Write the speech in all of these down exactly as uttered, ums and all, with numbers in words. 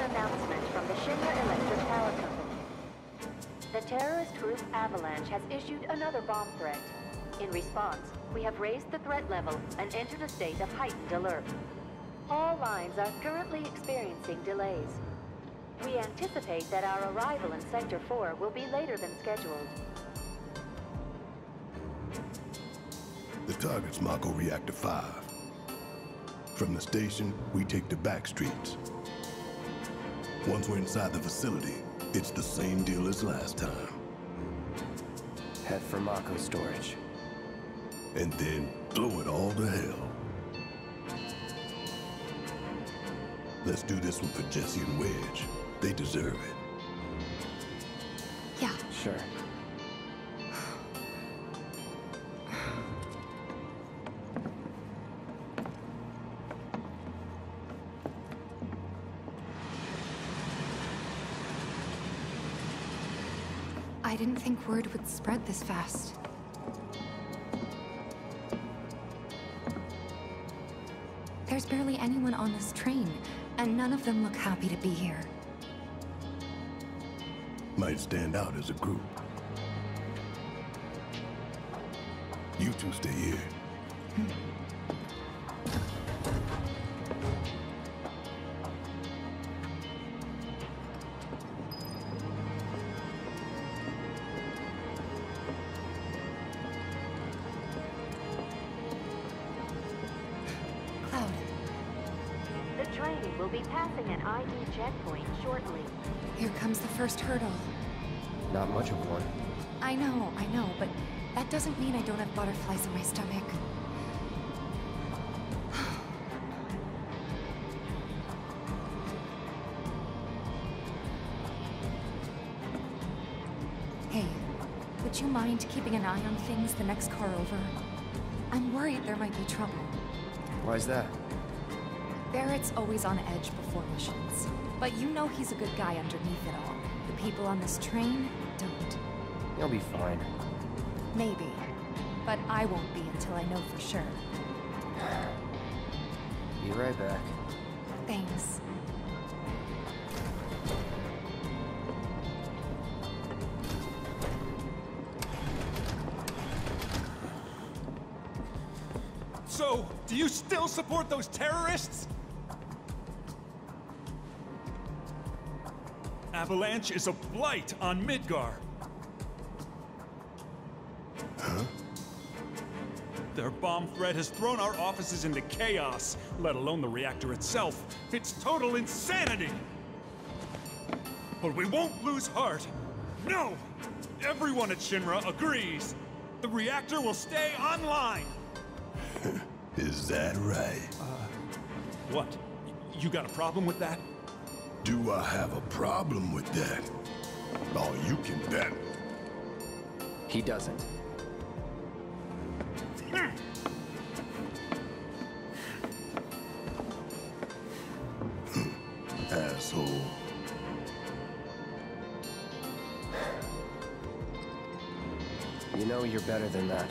an announcement from the Shinra Electric Power Company. The terrorist group Avalanche has issued another bomb threat. In response, we have raised the threat level and entered a state of heightened alert. All lines are currently experiencing delays. We anticipate that our arrival in Sector four will be later than scheduled. The target's Mako Reactor five. From the station, we take the back streets. Once we're inside the facility, it's the same deal as last time. Head for Mako storage. And then blow it all to hell. Let's do this one for Jessie and Wedge. They deserve it. Yeah. Sure. I didn't think word would spread this fast. There's barely anyone on this train, and none of them look happy to be here. Might stand out as a group. You two stay here. Hmm. Checkpoint shortly. Here comes the first hurdle. Not much of one. I know, I know, but that doesn't mean I don't have butterflies in my stomach. Hey, would you mind keeping an eye on things the next car over? I'm worried there might be trouble. Why's that? Barrett's always on edge before missions. But you know he's a good guy underneath it all. The people on this train don't. You'll be fine. Maybe. But I won't be until I know for sure. Be right back. Thanks. So, do you still support those terrorists? Avalanche is a blight on Midgar. Huh? Their bomb threat has thrown our offices into chaos, let alone the reactor itself. It's total insanity! But we won't lose heart. No! Everyone at Shinra agrees. The reactor will stay online. Is that right? Uh, what? You got a problem with that? Do I have a problem with that? Oh, you can bet. He doesn't. Asshole. You know you're better than that.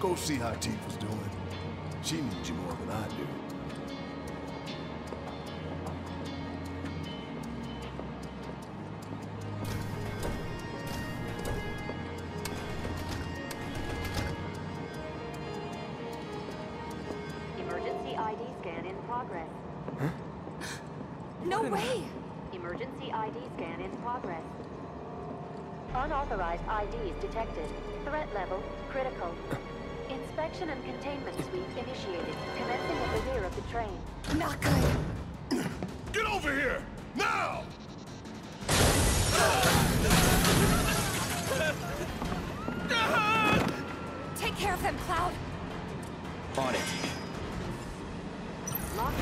Go see how Teef was doing. She needs you more than I do. Emergency I D scan in progress. Huh? No way! Emergency I D scan in progress. Unauthorized I Ds detected. Threat level critical. Inspection and containment suite initiated, commencing at the rear of the train. Not good. Get over here! Now! Take care of them, Cloud! On it. Lock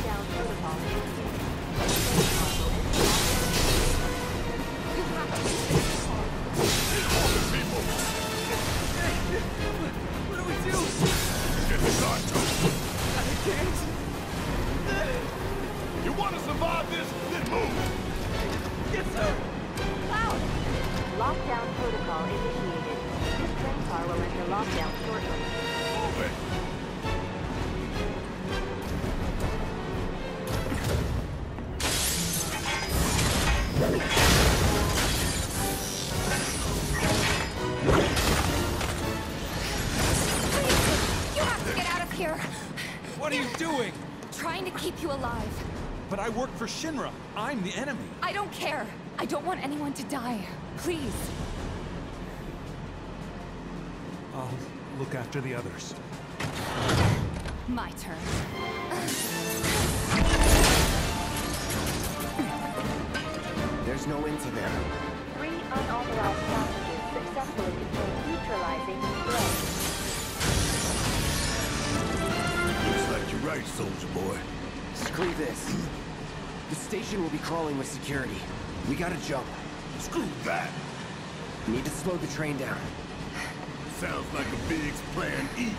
I work for Shinra. I'm the enemy. I don't care. I don't want anyone to die. Please. I'll look after the others. My turn. There's no end to there. Three unauthorized passages successfully neutralizing threat. Looks like you're right, soldier boy. Screw this. The station will be crawling with security. We gotta jump. Screw that! Need to slow the train down. Sounds like a Biggs plan E.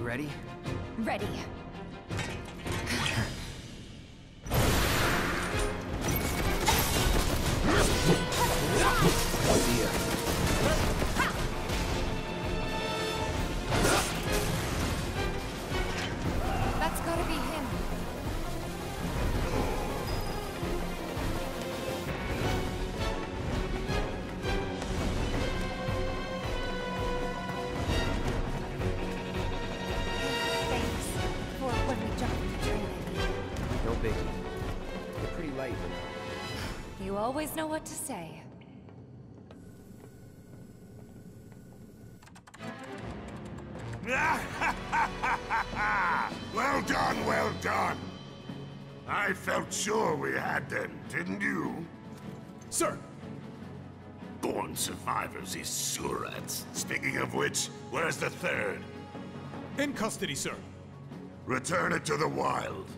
Ready? Ready. Always know what to say. Well done, well done. I felt sure we had them, didn't you? Sir. Born survivors, these surats. Speaking of which, where's the third? In custody, sir. Return it to the wild.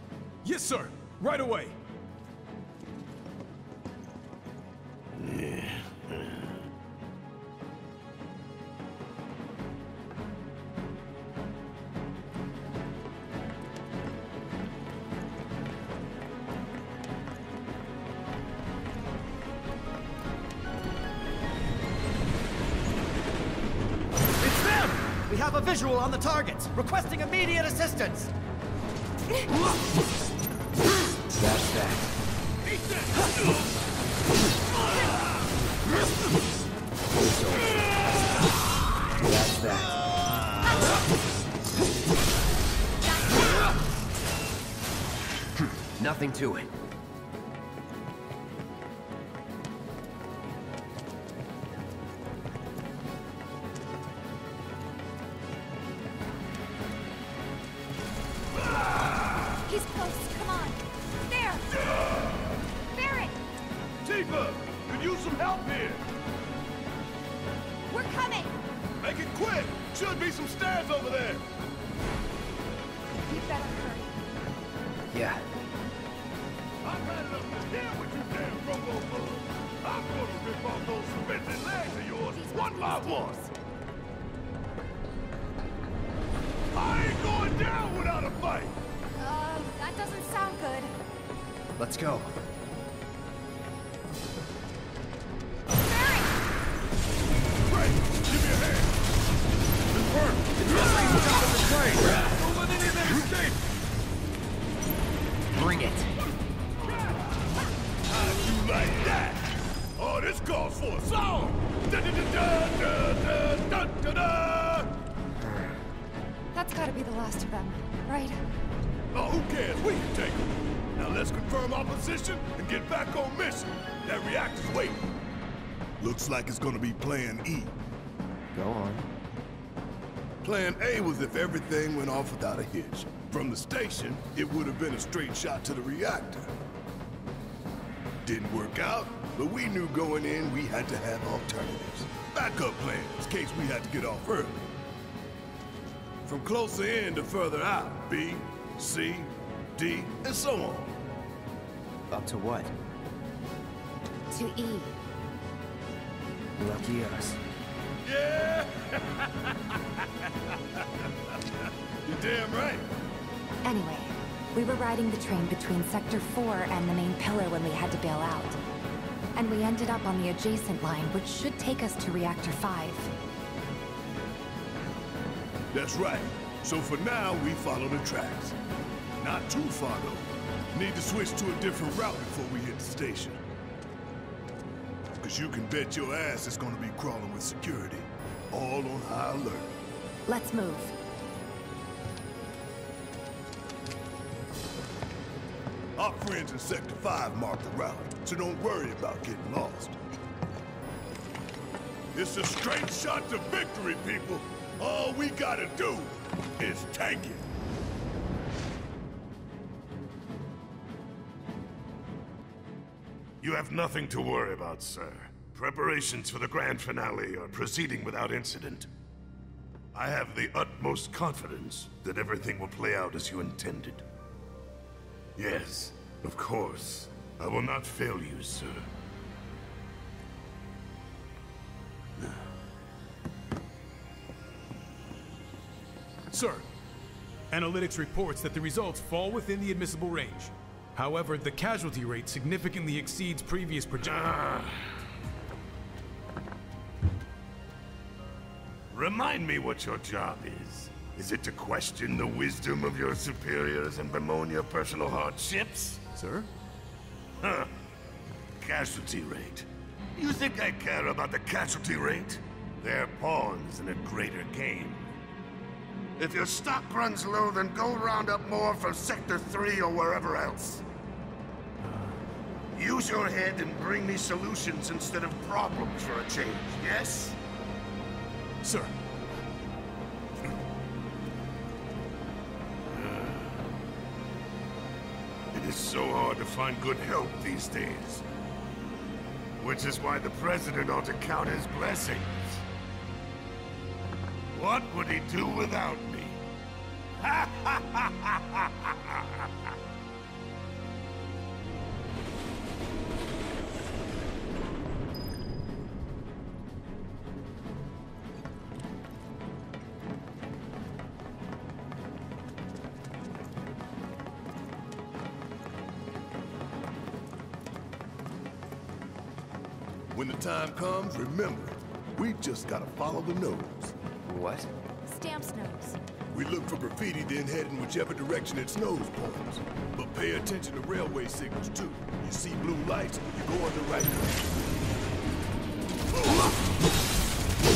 Yes, sir. Right away. Visual on the targets, requesting immediate assistance. That's that. That's that. Nothing to it. Let's go. Bring it. How'd you like that? Oh, this calls for a song! That's gotta be the last of them, right? Oh, who cares? We can take them. Now let's confirm our position and get back on mission. That reactor's waiting. Looks like it's gonna be Plan E. Go on. Plan A was if everything went off without a hitch. From the station, it would have been a straight shot to the reactor. Didn't work out, but we knew going in we had to have alternatives. Backup plans, in case we had to get off early. From closer in to further out, B, C, D, and so on. Up to what? To E. Lucky us. Yeah! You're damn right. Anyway, we were riding the train between Sector four and the main pillar when we had to bail out. And we ended up on the adjacent line, which should take us to Reactor five. That's right. So for now, we follow the tracks. Not too far, though. Need to switch to a different route before we hit the station. Because you can bet your ass it's gonna be crawling with security. All on high alert. Let's move. Our friends in Sector five marked the route, so don't worry about getting lost. It's a straight shot to victory, people! All we gotta do is tank it! You have nothing to worry about, sir. Preparations for the grand finale are proceeding without incident. I have the utmost confidence that everything will play out as you intended. Yes, of course. I will not fail you, sir. Sir, analytics reports that the results fall within the admissible range. However, the casualty rate significantly exceeds previous projections. Ah. Remind me what your job is. Is it to question the wisdom of your superiors and bemoan your personal hardships? Sir? Huh. Casualty rate. You think I care about the casualty rate? They're pawns in a greater game. If your stock runs low, then go round up more from Sector three or wherever else. Use your head and bring me solutions instead of problems for a change, yes? Sir. It is so hard to find good help these days. Which is why the President ought to count his blessings. What would he do without me? Ha ha ha ha ha ha ha! When the time comes, remember, we just gotta follow the nose. What? Stamp's nose. We look for graffiti, then head in whichever direction its nose points. But pay attention to railway signals, too. You see blue lights, you go on the right direction. Get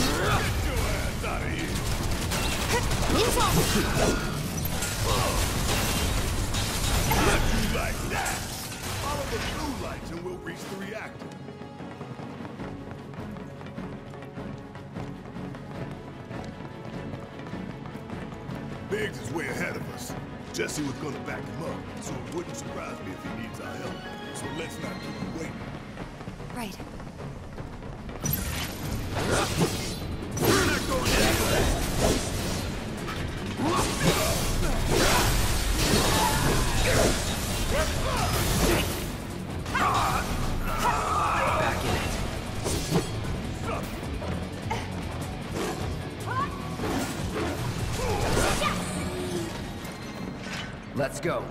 your ass out of here! Move on! Not you like that! Follow the blue lights and we'll reach the reactor. Biggs is way ahead of us. Jessie was gonna back him up, so it wouldn't surprise me if he needs our help. So let's not keep him waiting. Right. We're not going anywhere. Back in it. Let's go.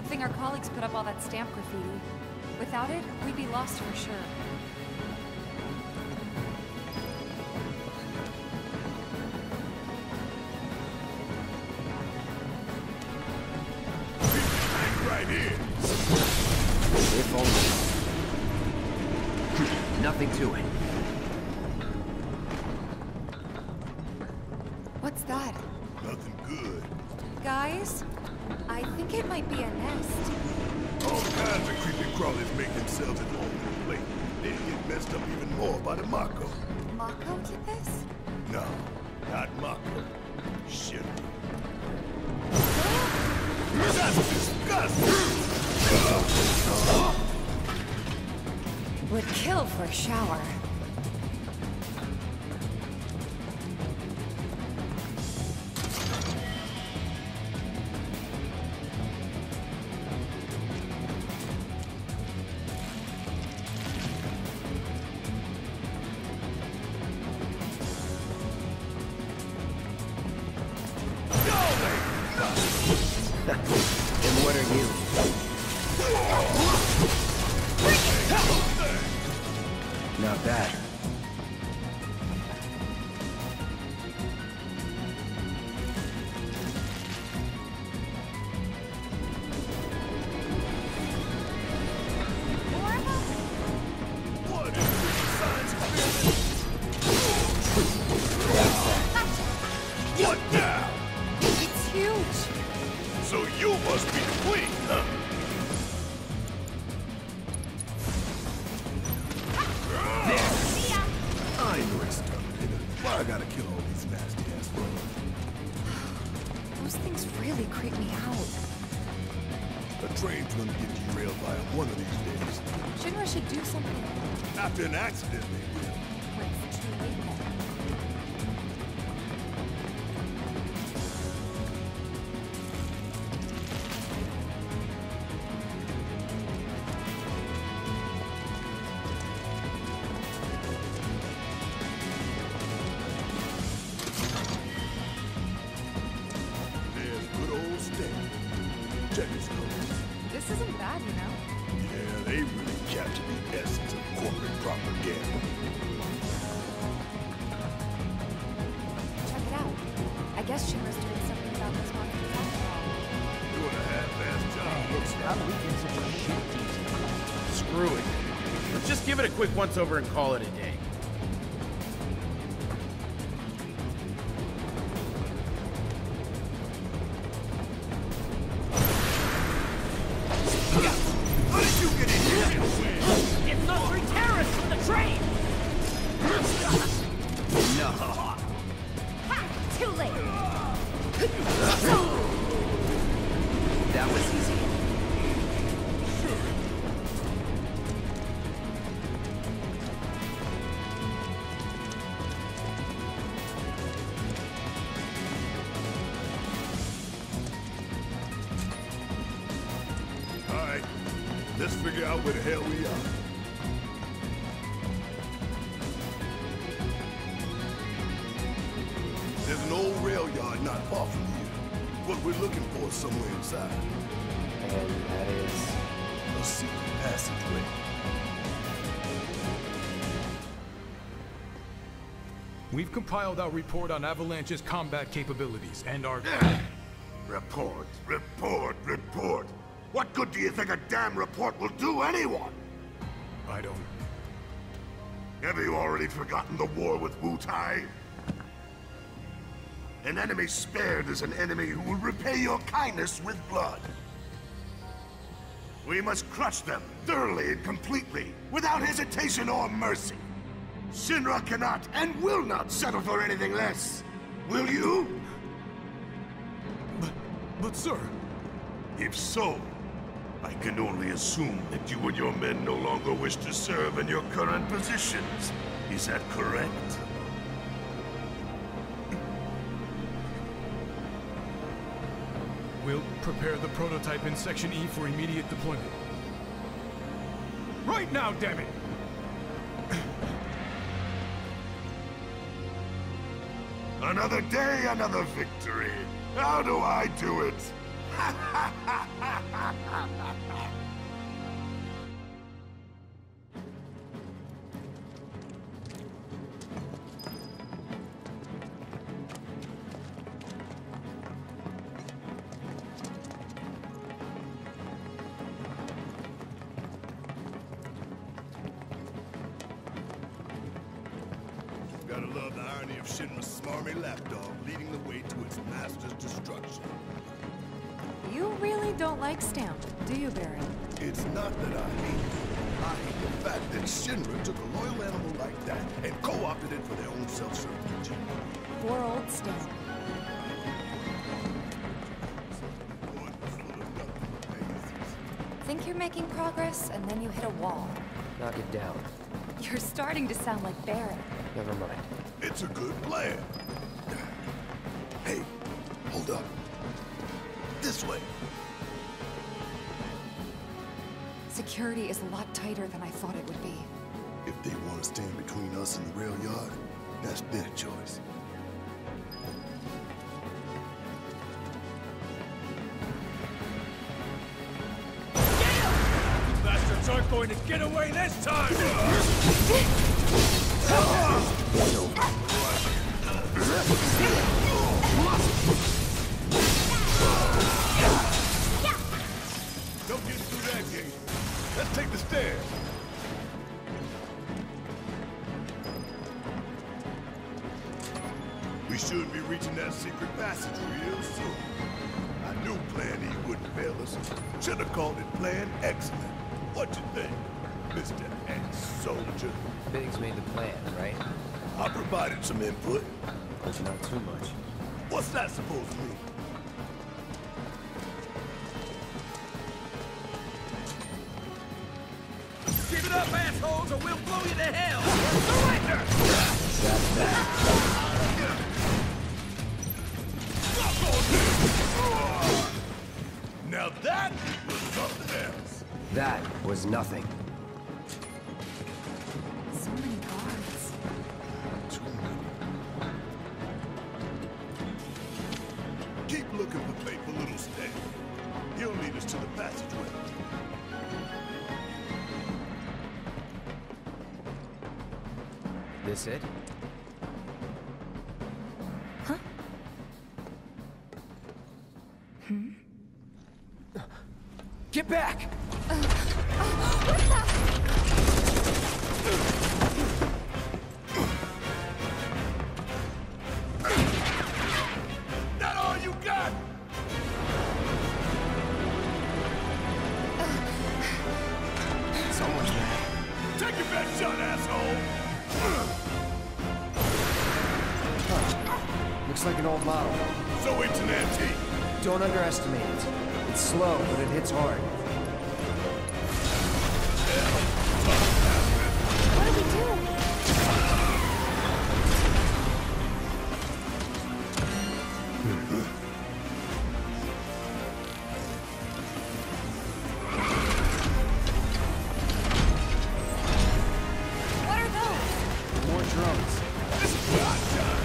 Good thing our colleagues put up all that stamp graffiti. Without it, we'd be lost for sure. Right here. If only. Nothing to it. What's that? Nothing good. Guys, I think it might be a nest. All kinds of creepy crawlies make themselves at home in the plate. They get messed up even more by the Mako. Mako did this? No, not Mako. Shit. That's disgusting! Would kill for a shower. An accident, maybe. Wait for two weeks. There's good old Stan. Check his clothes. This isn't bad, you know. Yeah, they really captured the essence of corporate propaganda. Check it out. I guess Shinra's doing something about this one. Doing a half-assed job. Looks how we get such a shit. Screw it. Let's just give it a quick once-over and call it a day. We've compiled our report on Avalanche's combat capabilities and our... Report, report, report. What good do you think a damn report will do anyone? I don't... Have you already forgotten the war with Wu-Tai? An enemy spared is an enemy who will repay your kindness with blood. We must crush them thoroughly and completely, without hesitation or mercy. Shinra cannot and will not settle for anything less. Will you? But, but sir... If so, I can only assume that you and your men no longer wish to serve in your current positions. Is that correct? We'll prepare the prototype in Section E for immediate deployment. Right now, damn it! Another day, another victory. How do I do it? Shinra's smarmy lapdog leading the way to its master's destruction. You really don't like Stamp, do you, Barrett? It's not that I hate it. I hate the fact that Shinra took a loyal animal like that and co-opted it for their own self-serving agenda. Poor old Stamp. Think you're making progress, and then you hit a wall. Knock it down. You're starting to sound like Barrett. Never mind. It's a good plan. Hey, hold up. This way. Security is a lot tighter than I thought it would be. If they want to stand between us and the rail yard, that's their choice. These bastards aren't going to get away this time! Don't get through that gate. Let's take the stairs. We should be reaching that secret passage real soon. I knew Plan E wouldn't fail us. Should have called it Plan Excellent. What you think, Mister Ex-Soldier? Biggs made the plan, right? I provided some input. But not too much. What's that supposed to mean? Give it up, assholes, or we'll blow you to hell! Surrender! That's that. Now that was something else. That was nothing. Is it? Huh? Hmm? Get back! Uh, uh, what the? That all you got? Uh, Someone's back. Take your best shot, asshole! Looks like an old model. So it's an antique. Don't underestimate it. It's slow, but it hits hard. What do we do? What are those? More drums. This is what I've done.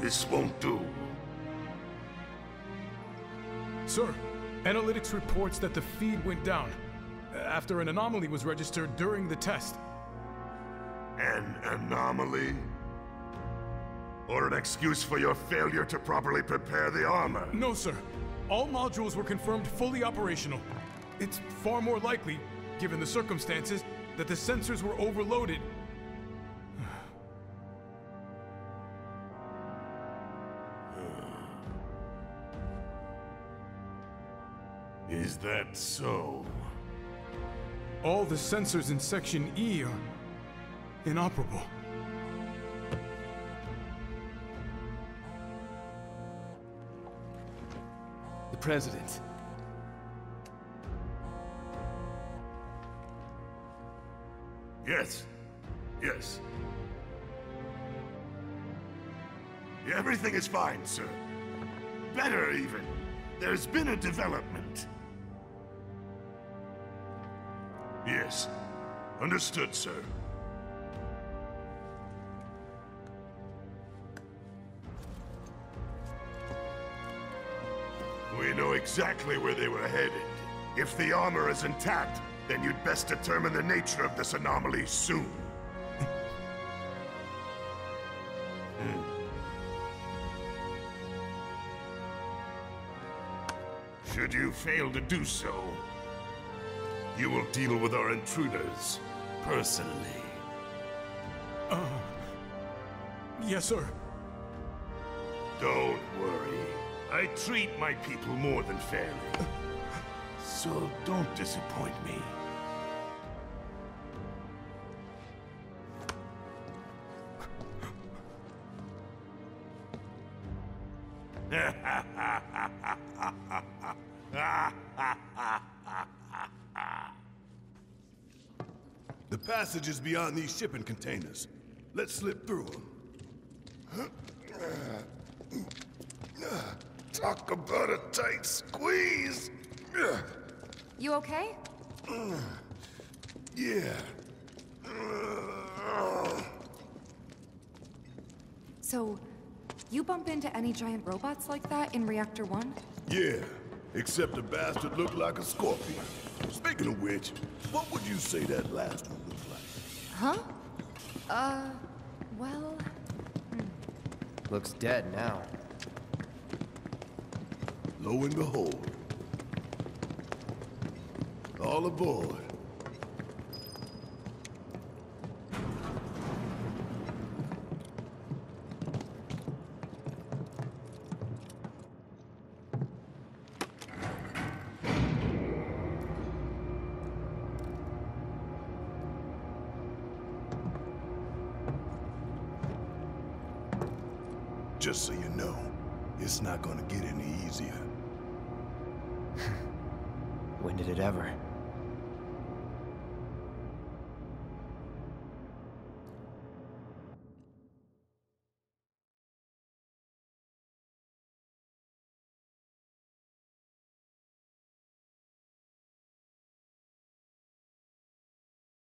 This won't do. Sir, analytics reports that the feed went down after an anomaly was registered during the test. An anomaly? Or an excuse for your failure to properly prepare the armor? No, sir. All modules were confirmed fully operational. It's far more likely, given the circumstances, that the sensors were overloaded. Is that so? All the sensors in Section E are inoperable. The President. Yes. Yes. Everything is fine, sir. Better, even. There's been a development. Yes. Understood, sir. We know exactly where they were headed. If the armor is intact, then you'd best determine the nature of this anomaly soon. mm. Should you fail to do so, you will deal with our intruders personally. Uh, yes, sir. Don't worry. I treat my people more than fairly. So don't disappoint me. The passage is beyond these shipping containers. Let's slip through them. Talk about a tight squeeze! You okay? Yeah. So, you bump into any giant robots like that in Reactor one? Yeah, except the bastard looked like a scorpion. Speaking of which, what would you say that last one looked like? Huh? Uh, well... Mm. Looks dead now. Lo and behold. All aboard. Just so you know, it's not gonna get any easier. When did it ever?